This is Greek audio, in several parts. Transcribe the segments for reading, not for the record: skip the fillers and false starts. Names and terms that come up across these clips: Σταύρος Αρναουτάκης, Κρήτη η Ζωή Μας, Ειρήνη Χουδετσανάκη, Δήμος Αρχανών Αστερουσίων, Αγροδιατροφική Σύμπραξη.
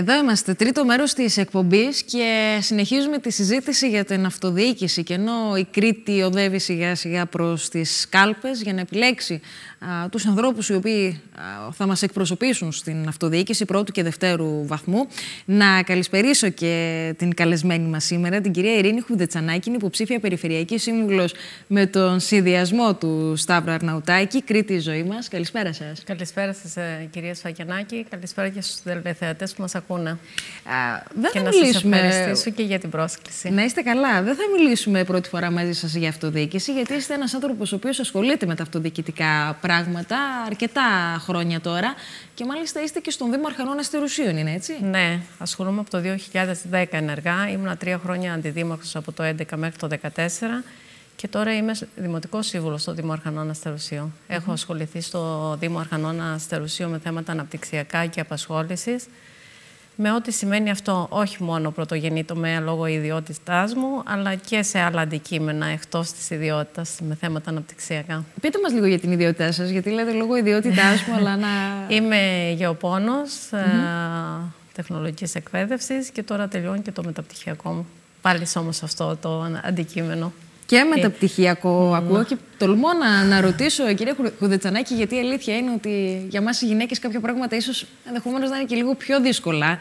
Εδώ είμαστε, τρίτο μέρος της εκπομπής και συνεχίζουμε τη συζήτηση για την αυτοδιοίκηση. Και ενώ η Κρήτη οδεύει σιγά σιγά προς τις κάλπες για να επιλέξει τους ανθρώπους οι οποίοι θα μας εκπροσωπήσουν στην αυτοδιοίκηση πρώτου και δευτέρου βαθμού, να καλησπερίσω και την καλεσμένη μας σήμερα, την κυρία Ειρήνη Χουδετσανάκη, υποψήφια περιφερειακή σύμβουλος με τον συνδυασμό του Σταύρου Αρναουτάκη, Κρήτη η Ζωή μας. Καλησπέρα σας. Καλησπέρα σας, κυρία Σφακιανάκη. Καλησπέρα και στους τηλεθεατές που μας ακούνε. Και να σας ευχαριστήσω και για την πρόσκληση. Να είστε καλά. Δεν θα μιλήσουμε πρώτη φορά μαζί σας για αυτοδιοίκηση, γιατί είστε ένας άνθρωπος ο οποίος ασχολείται με τα αυτοδιοικητικά πράγματα αρκετά χρόνια τώρα. Και μάλιστα είστε και στον Δήμο Αρχανών Αστερουσίων, είναι έτσι? Ναι, ασχολούμαι από το 2010 ενεργά. Ήμουνα 3 χρόνια αντιδήμαρχος από το 2011 μέχρι το 2014. Και τώρα είμαι δημοτικός σύμβουλος στο Δήμο Αρχανών Αστερουσίων. Έχω ασχοληθεί στο Δήμο Αρχανών Αστερουσίων με θέματα αναπτυξιακά και απασχόλησης. Με ό,τι σημαίνει αυτό, όχι μόνο πρωτογενή τομέα λόγω ιδιότητάς μου, αλλά και σε άλλα αντικείμενα εκτός της ιδιότητας, με θέματα αναπτυξιακά. Πείτε μας λίγο για την ιδιότητά σας, γιατί λέτε λόγω ιδιότητάς μου, αλλά να... Είμαι γεωπόνος τεχνολογικής εκπαίδευσης και τώρα τελειώνει και το μεταπτυχιακό μου. Πάλι όμως αυτό το αντικείμενο. Και μεταπτυχιακό ακούω και τολμώ να ρωτήσω, κυρία Χουδετσανάκη, γιατί η αλήθεια είναι ότι για μας οι γυναίκες κάποια πράγματα ίσως ενδεχομένως να είναι και λίγο πιο δύσκολα,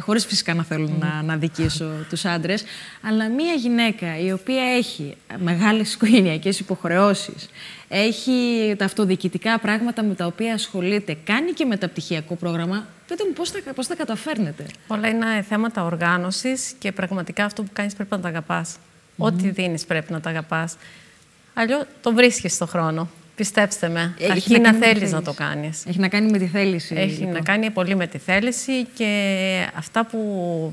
χωρίς φυσικά να θέλω να δικήσω τους άντρες, αλλά μία γυναίκα η οποία έχει μεγάλες οικογενειακές υποχρεώσεις, έχει τα αυτοδιοικητικά πράγματα με τα οποία ασχολείται, κάνει και μεταπτυχιακό πρόγραμμα, πείτε μου πώς τα καταφέρνετε? Όλα είναι θέματα οργάνωσης και πραγματικά αυτό που κάνεις πρέπει να τα αγαπάς. Ό,τι δίνεις πρέπει να τα αγαπάς. Αλλιώς το βρίσκεις στον χρόνο. Πιστέψτε με. Αρχή να θέλεις να το κάνεις. Έχει να κάνει με τη θέληση. Έχει να κάνει πολύ με τη θέληση και αυτά που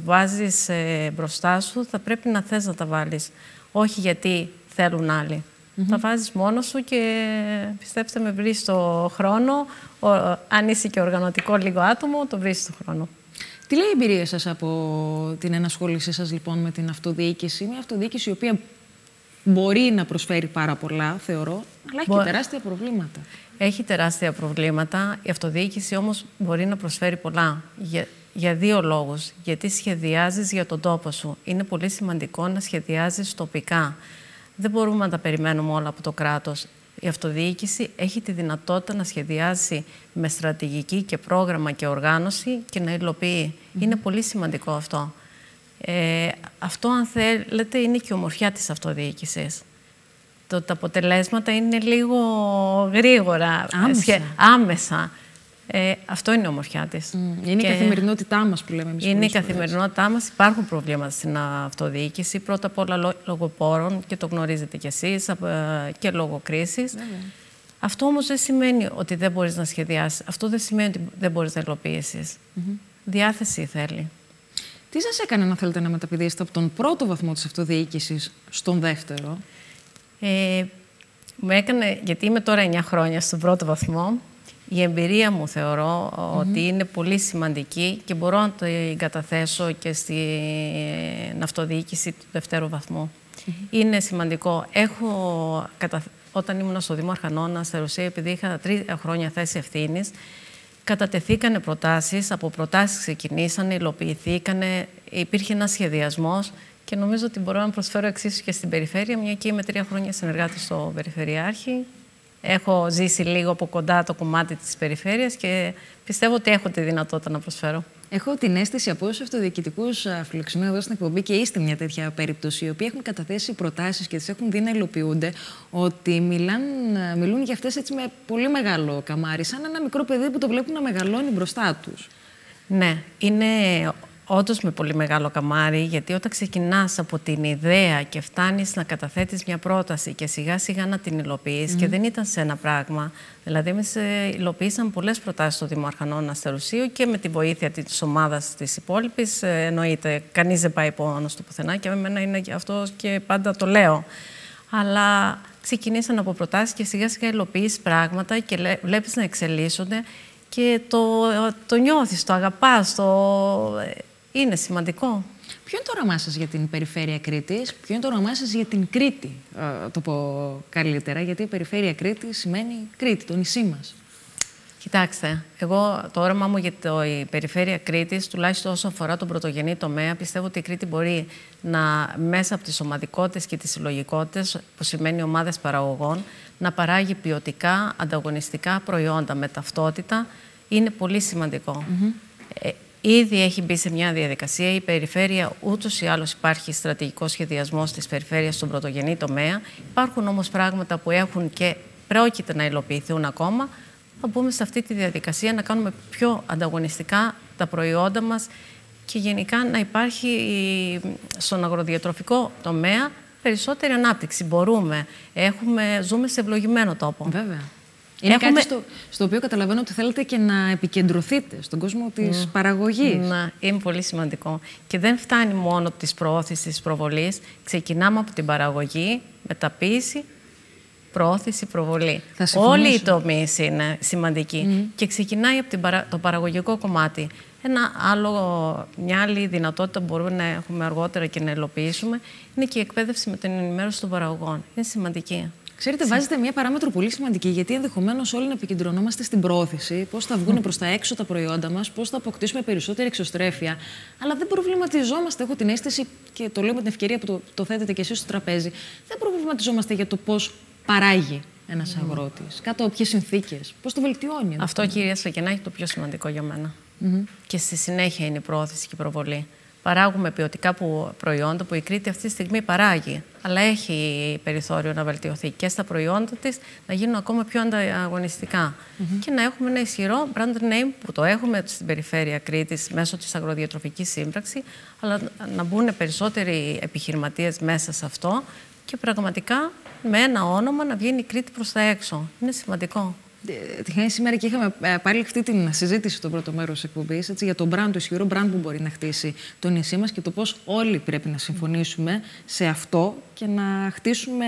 βάζεις μπροστά σου θα πρέπει να θες να τα βάλεις. Όχι γιατί θέλουν άλλοι. Τα βάζεις μόνος σου και πιστέψτε με, βρεις το χρόνο. Αν είσαι και οργανωτικό λίγο άτομο, το βρεις το χρόνο. Τι λέει η εμπειρία σας από την ενασχόλησή σας λοιπόν με την αυτοδιοίκηση? Μια αυτοδιοίκηση η οποία μπορεί να προσφέρει πάρα πολλά, θεωρώ, αλλά έχει και τεράστια προβλήματα. Έχει τεράστια προβλήματα. Η αυτοδιοίκηση όμως μπορεί να προσφέρει πολλά. Για 2 λόγους. Γιατί σχεδιάζεις για τον τόπο σου. Είναι πολύ σημαντικό να σχεδιάζεις τοπικά. Δεν μπορούμε να τα περιμένουμε όλα από το κράτος. Η αυτοδιοίκηση έχει τη δυνατότητα να σχεδιάσει με στρατηγική και πρόγραμμα και οργάνωση και να υλοποιεί. Είναι πολύ σημαντικό αυτό. Αυτό, αν θέλετε, είναι και η ομορφιά της αυτοδιοίκησης. Τα αποτελέσματα είναι λίγο γρήγορα, άμεσα. Αυτό είναι η ομορφιά της. Είναι η καθημερινότητά μας που λέμε εμείς. Είναι η καθημερινότητά μας. Υπάρχουν προβλήματα στην αυτοδιοίκηση. Πρώτα απ' όλα λόγω πόρων, και το γνωρίζετε κι εσείς, και λόγω κρίσης. Αυτό όμως δεν σημαίνει ότι δεν μπορείς να σχεδιάσεις. Αυτό δεν σημαίνει ότι δεν μπορείς να υλοποιήσεις. Διάθεση θέλει. Τι σας έκανε να θέλετε να μεταπηδήσετε από τον πρώτο βαθμό της αυτοδιοίκησης στον δεύτερο? Με έκανε, γιατί είμαι τώρα 9 χρόνια στον πρώτο βαθμό. Η εμπειρία μου θεωρώ ότι είναι πολύ σημαντική και μπορώ να την καταθέσω και στην αυτοδιοίκηση του δευτέρου βαθμού. Είναι σημαντικό. Όταν ήμουν στο Δήμο Αρχανών Αστερουσίων, επειδή είχα 3 χρόνια θέση ευθύνης, κατατεθήκανε προτάσεις, από προτάσεις ξεκινήσανε, υλοποιηθήκανε, υπήρχε ένας σχεδιασμός και νομίζω ότι μπορώ να προσφέρω εξίσου και στην περιφέρεια, μια και είμαι 3 χρόνια συνεργάτη στο Περιφερειάρχη. Έχω ζήσει λίγο από κοντά το κομμάτι της περιφέρειας και πιστεύω ότι έχω τη δυνατότητα να προσφέρω. Έχω την αίσθηση από όσους αυτοδιοικητικούς φιλοξενώ εδώ στην εκπομπή και είστε μια τέτοια περίπτωση, οι οποίοι έχουν καταθέσει προτάσεις και τις έχουν δει να υλοποιούνται, ότι μιλούν για αυτές έτσι με πολύ μεγάλο καμάρι, σαν ένα μικρό παιδί που το βλέπουν να μεγαλώνει μπροστά τους. Ναι, είναι όντως με πολύ μεγάλο καμάρι, γιατί όταν ξεκινάς από την ιδέα και φτάνεις να καταθέτεις μια πρόταση και σιγά σιγά να την υλοποιείς και δεν ήταν σε ένα πράγμα. Δηλαδή, εμείς υλοποιήσαμε πολλές προτάσεις στο Δήμο Αρχανών Αστερουσίου και με τη βοήθεια της ομάδας της υπόλοιπης. Εννοείται, κανείς δεν πάει πόνος του πουθενά και εμένα είναι αυτό και πάντα το λέω. Αλλά ξεκινήσαν από προτάσεις και σιγά σιγά υλοποιείς πράγματα και βλέπεις να εξελίσσονται και το νιώθεις, το αγαπάς, είναι σημαντικό. Ποιο είναι το όνομά σας για την περιφέρεια Κρήτης, ποιο είναι το όνομά σας για την Κρήτη, το πω καλύτερα, γιατί η περιφέρεια Κρήτη σημαίνει Κρήτη, το νησί μας. Κοιτάξτε, εγώ το όραμα μου για η περιφέρεια Κρήτης, τουλάχιστον όσο αφορά τον πρωτογενή τομέα, πιστεύω ότι η Κρήτη μπορεί να, μέσα από τις ομαδικότητες και τις συλλογικότητες, που σημαίνει ομάδες παραγωγών, να παράγει ποιοτικά, ανταγωνιστικά προϊόντα με ταυτότητα. Είναι πολύ σημαντικό. Ήδη έχει μπει σε μια διαδικασία η περιφέρεια, ούτως ή άλλως υπάρχει στρατηγικός σχεδιασμός της περιφέρειας στον πρωτογενή τομέα. Υπάρχουν όμως πράγματα που έχουν και πρόκειται να υλοποιηθούν ακόμα. Θα μπούμε σε αυτή τη διαδικασία να κάνουμε πιο ανταγωνιστικά τα προϊόντα μας και γενικά να υπάρχει στον αγροδιατροφικό τομέα περισσότερη ανάπτυξη. Μπορούμε. Ζούμε σε ευλογημένο τόπο. Βέβαια. Είναι κάτι στο οποίο καταλαβαίνω ότι θέλετε και να επικεντρωθείτε στον κόσμο της παραγωγής. Ναι, είναι πολύ σημαντικό. Και δεν φτάνει μόνο της προώθησης της προβολής. Ξεκινάμε από την παραγωγή, μεταποίηση, προώθηση, προβολή. Όλοι οι τομείς είναι σημαντικοί. Και ξεκινάει από το παραγωγικό κομμάτι. Μια άλλη δυνατότητα που μπορούμε να έχουμε αργότερα και να υλοποιήσουμε είναι και η εκπαίδευση με την ενημέρωση των παραγωγών. Είναι σημαντική. Ξέρετε, βάζετε μια παράμετρο πολύ σημαντική, γιατί ενδεχομένως όλοι να επικεντρωνόμαστε στην προώθηση, πώς θα βγουν προς τα έξω τα προϊόντα μας, πώς θα αποκτήσουμε περισσότερη εξωστρέφεια. Αλλά δεν προβληματιζόμαστε, έχω την αίσθηση, και το λέω με την ευκαιρία που το θέτετε και εσείς στο τραπέζι, δεν προβληματιζόμαστε για το πώς παράγει ένας αγρότης, κάτω από ποιες συνθήκες, πώς το βελτιώνει. Αυτό, κυρία Σακενάκη, το πιο σημαντικό για μένα. Και στη συνέχεια είναι η προώθηση και η προβολή. Παράγουμε ποιοτικά προϊόντα που η Κρήτη αυτή τη στιγμή παράγει, αλλά έχει περιθώριο να βελτιωθεί και στα προϊόντα της, να γίνουν ακόμα πιο ανταγωνιστικά. Και να έχουμε ένα ισχυρό brand name που το έχουμε στην περιφέρεια Κρήτης μέσω της Αγροδιατροφικής Σύμπραξης, αλλά να μπουν περισσότεροι επιχειρηματίες μέσα σε αυτό και πραγματικά με ένα όνομα να βγαίνει η Κρήτη προς τα έξω. Είναι σημαντικό. Τυχαίνει σήμερα και είχαμε πάλι αυτή την συζήτηση στο πρώτο μέρος της εκπομπής για το brand, το ισχυρό brand που μπορεί να χτίσει το νησί μας και το πώς όλοι πρέπει να συμφωνήσουμε σε αυτό και να χτίσουμε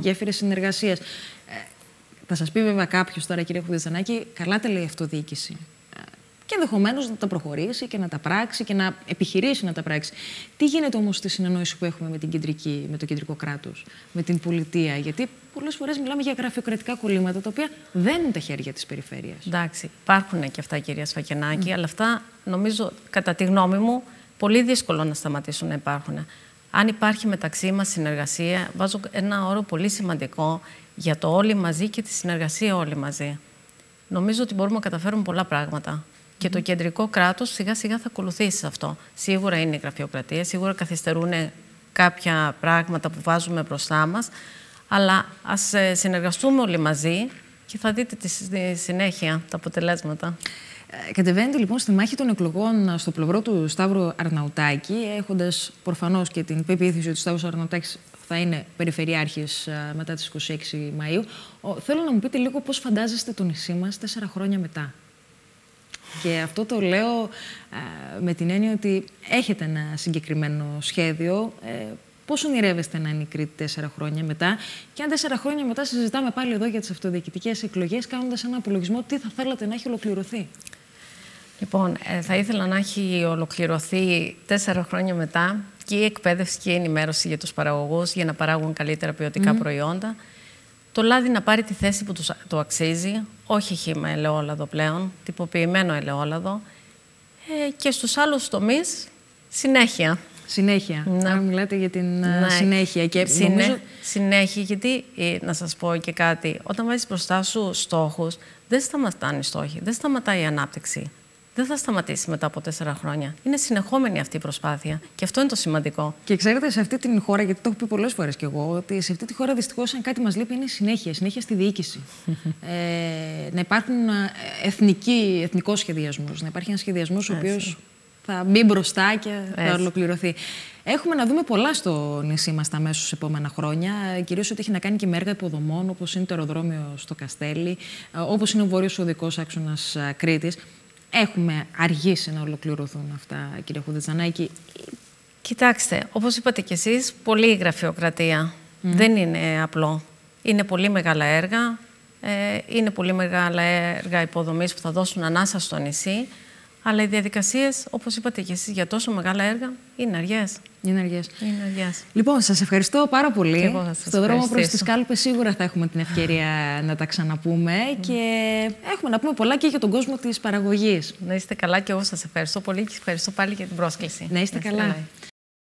γέφυρες συνεργασίας. Θα σας πει βέβαια κάποιος τώρα, κυρία Χουδετσανάκη, καλά τα λέει η αυτοδιοίκηση. Και ενδεχομένως να τα προχωρήσει και να τα πράξει και να επιχειρήσει να τα πράξει. Τι γίνεται όμως στη συνεννόηση που έχουμε με το κεντρικό κράτος, με την πολιτεία? Γιατί πολλές φορές μιλάμε για γραφειοκρατικά κολλήματα τα οποία δεν είναι τα χέρια της περιφέρειας. Εντάξει, υπάρχουν και αυτά, κυρία Σφακενάκη, αλλά αυτά νομίζω, κατά τη γνώμη μου, πολύ δύσκολο να σταματήσουν να υπάρχουν. Αν υπάρχει μεταξύ μας συνεργασία, βάζω ένα όρο πολύ σημαντικό για το όλοι μαζί και τη συνεργασία όλοι μαζί. Νομίζω ότι μπορούμε να καταφέρουμε πολλά πράγματα. Και το κεντρικό κράτος σιγά-σιγά θα ακολουθήσει σε αυτό. Σίγουρα είναι η γραφειοκρατία, σίγουρα καθυστερούν κάποια πράγματα που βάζουμε μπροστά μας, αλλά ας συνεργαστούμε όλοι μαζί και θα δείτε τη συνέχεια τα αποτελέσματα. Κατεβαίνετε λοιπόν στη μάχη των εκλογών στο πλευρό του Σταύρου Αρναουτάκη, έχοντας προφανώς και την πεποίθηση ότι ο Σταύρος Αρναουτάκης θα είναι περιφερειάρχης μετά τις 26 Μαΐου. Θέλω να μου πείτε λίγο πώς φαντάζεστε το νησί μας 4 χρόνια μετά. Και αυτό το λέω με την έννοια ότι έχετε ένα συγκεκριμένο σχέδιο. Πώς ονειρεύεστε να είναι η Κρήτη 4 χρόνια μετά? Και αν 4 χρόνια μετά συζητάμε πάλι εδώ για τις αυτοδιοικητικές εκλογές, κάνοντας ένα απολογισμό, τι θα θέλατε να έχει ολοκληρωθεί? Λοιπόν, θα ήθελα να έχει ολοκληρωθεί 4 χρόνια μετά και η εκπαίδευση και η ενημέρωση για τους παραγωγούς για να παράγουν καλύτερα ποιοτικά προϊόντα. Το λάδι να πάρει τη θέση που του αξίζει, όχι χύμα ελαιόλαδο πλέον, τυποποιημένο ελαιόλαδο. Και στους άλλους τομείς, συνέχεια. Συνέχεια. Να μιλάτε για την συνέχεια. Και συνέχεια, γιατί να σας πω και κάτι. Όταν βάζεις μπροστά σου στόχους, δεν σταματάνε οι στόχοι, δεν σταματάει η ανάπτυξη. Δεν θα σταματήσει μετά από 4 χρόνια. Είναι συνεχόμενη αυτή η προσπάθεια. Και αυτό είναι το σημαντικό. Και ξέρετε, σε αυτή την χώρα, γιατί το έχω πει πολλές φορές κι εγώ, ότι σε αυτή τη χώρα δυστυχώς, αν κάτι μας λείπει, είναι συνέχεια. Συνέχεια στη διοίκηση. Να υπάρχουν εθνικός σχεδιασμός. Να υπάρχει ένας σχεδιασμός ο οποίος θα μπει μπροστά και θα ολοκληρωθεί. Έχουμε να δούμε πολλά στο νησί μας τα μέσα στους επόμενα χρόνια. Κυρίως ό,τι έχει να κάνει και με έργα υποδομών, όπως είναι το αεροδρόμιο στο Καστέλι, όπως είναι ο βόρειος οδικός άξονας Κρήτης. Έχουμε αργήσει να ολοκληρωθούν αυτά, κυρία Χουδετσανάκη? Κοιτάξτε, όπως είπατε κι εσείς, πολλή γραφειοκρατία. Δεν είναι απλό. Είναι πολύ μεγάλα έργα. Είναι πολύ μεγάλα έργα υποδομής που θα δώσουν ανάσα στο νησί. Αλλά οι διαδικασίες, όπως είπατε και εσείς, για τόσο μεγάλα έργα είναι αργές. Λοιπόν, σας ευχαριστώ πάρα πολύ. Στον δρόμο προς τις κάλπες σίγουρα θα έχουμε την ευκαιρία να τα ξαναπούμε. Και έχουμε να πούμε πολλά και για τον κόσμο της παραγωγής. Να είστε καλά, και εγώ σας ευχαριστώ πολύ και ευχαριστώ πάλι για την πρόσκληση. Να είστε καλά.